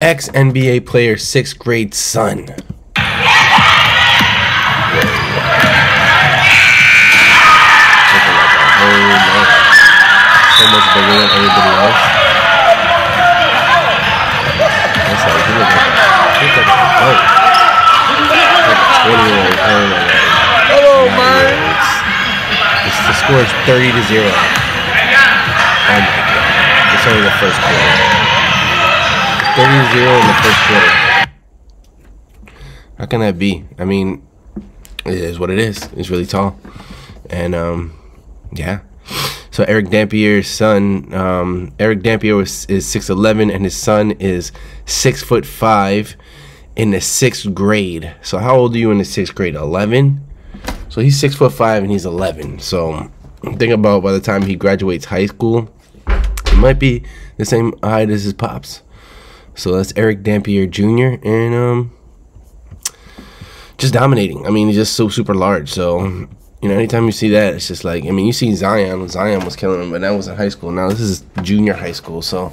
Ex-NBA player, 6th grade son. So much bigger than everybody else. That's like, he looks like a goat. Like a 20-year-old. Hello, man. The score is 30-0. Oh, my God. It's only the first quarter. 30-0 in the first quarter. How can that be? I mean, it is what it is. It's really tall. And, yeah. So Erick Dampier's son, Erick Dampier is 6'11", and his son is 6'5" in the 6th grade. So how old are you in the 6th grade? 11. So he's 6'5" and he's 11. So think about by the time he graduates high school, it might be the same height as his pops. So that's Erick Dampier Jr. and just dominating. I mean, he's just so super large. So. You know, anytime you see that, it's just like, I mean, you see Zion. Zion was killing him, but that was in high school. Now this is junior high school, so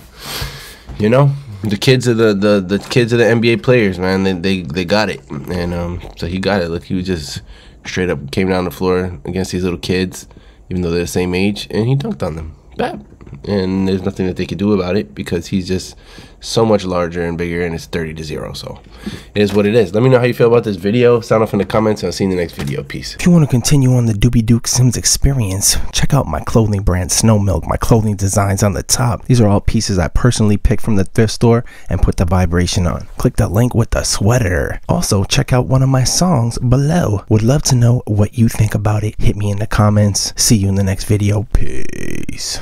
you know, the kids are the kids are the NBA players, man. They got it, and so he got it. Look, he was just straight up came down the floor against these little kids, even though they're the same age, and he dunked on them. Bap. And there's nothing that they could do about it because he's just so much larger and bigger, and it's 30-0. So it is what it is. Let me know how you feel about this video. Sound off in the comments, and I'll see you in the next video. Peace. If you want to continue on the Doobie Duke Sims experience, check out my clothing brand, Snow Milk. My clothing design's on the top. These are all pieces I personally picked from the thrift store and put the vibration on. Click the link with the sweater. Also, check out one of my songs below. Would love to know what you think about it. Hit me in the comments. See you in the next video. Peace.